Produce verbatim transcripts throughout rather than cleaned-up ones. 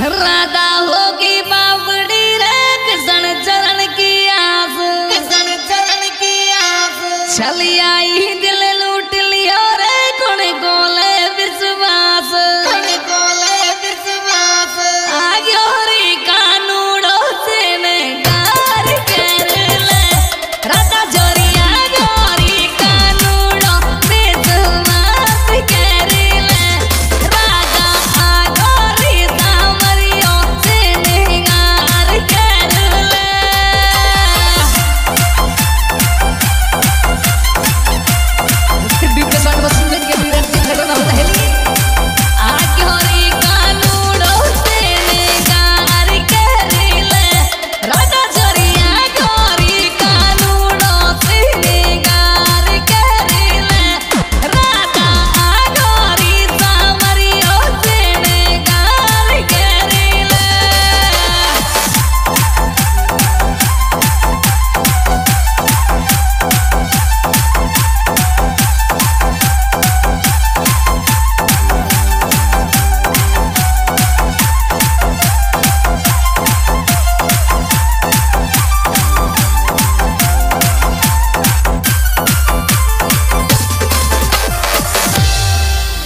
राधा होगी बावड़ी रे किसन चरण की आस, किसन चरण की आस चली आई दिल लूट लियो रे कौन गोले विश्वास, कौन गोले विश्वास आगे रे कानूड़ो से ने गार कर ले राधा जोरिया गोरी कानूड़ो से समास कर ले राधा आगोरी दामरियो से ने गार कर ले। डिप्रेशन में सुनने के लिए रखते खड़े ना होता है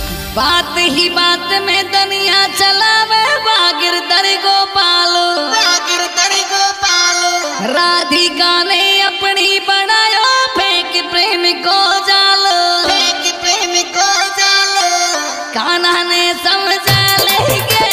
ली बात ही बात में दुनिया चलावे भागीरथर गोपाल, भागीरथर गोपाल राधिका ने अपनी बनायो फेंक प्रेम को जाल, फेंक प्रेम को जाल कान्हा ने समझा लेके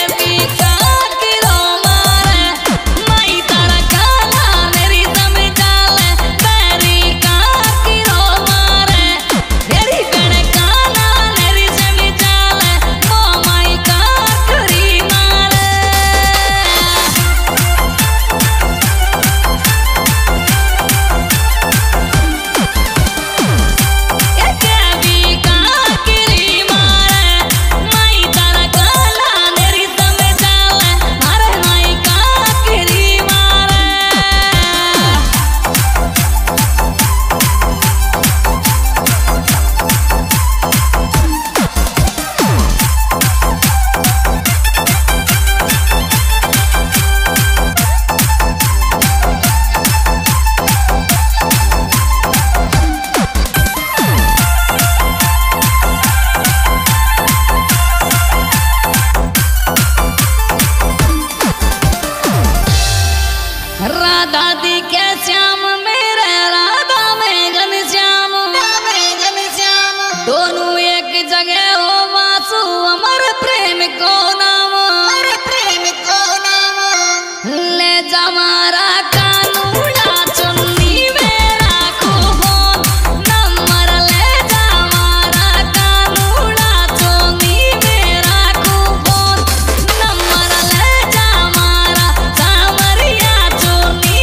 दादी के श्याम मेरे राधा में घन श्याम, घन श्याम दोनों एक जगह हो वासु अमर प्रेम को नाम, अमर प्रेम को नाम ले जा मारा कानूड़ा चुन्नी मेरा को हो नंबर ले जा मारा कानूड़ा चुन्नी मेरा को हो नंबर ले जा मारा सामरिया चुन्नी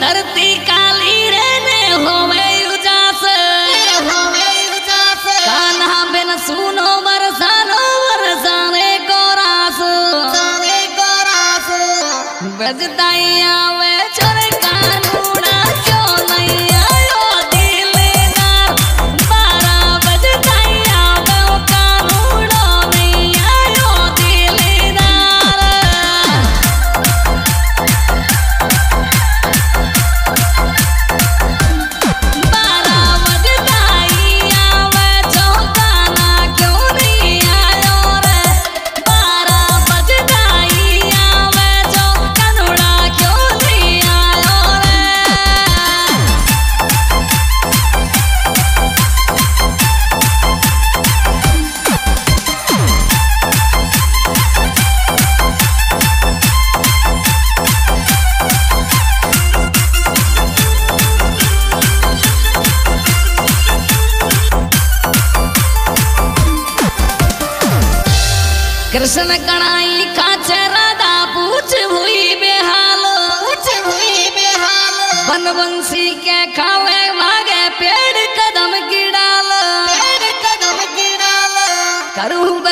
धरती काली रहने होवे उजास, होवे उजास कान्हा बिन सुनो बरसानो बरसाने को रास, बरसाने को रास बजताई आवे चर कानूड़ा क्यों नहीं आयो दिलदार बारा बजताई आवे कानूड़ो नहीं आयो दिलदार दर्शन गणाई काचे राधा पूछ हुई बेहाल पूछ हुई बेहाल बनवंशी के खावे मागे पेड़ कदम की डाल पेड़ कदम की डाल करू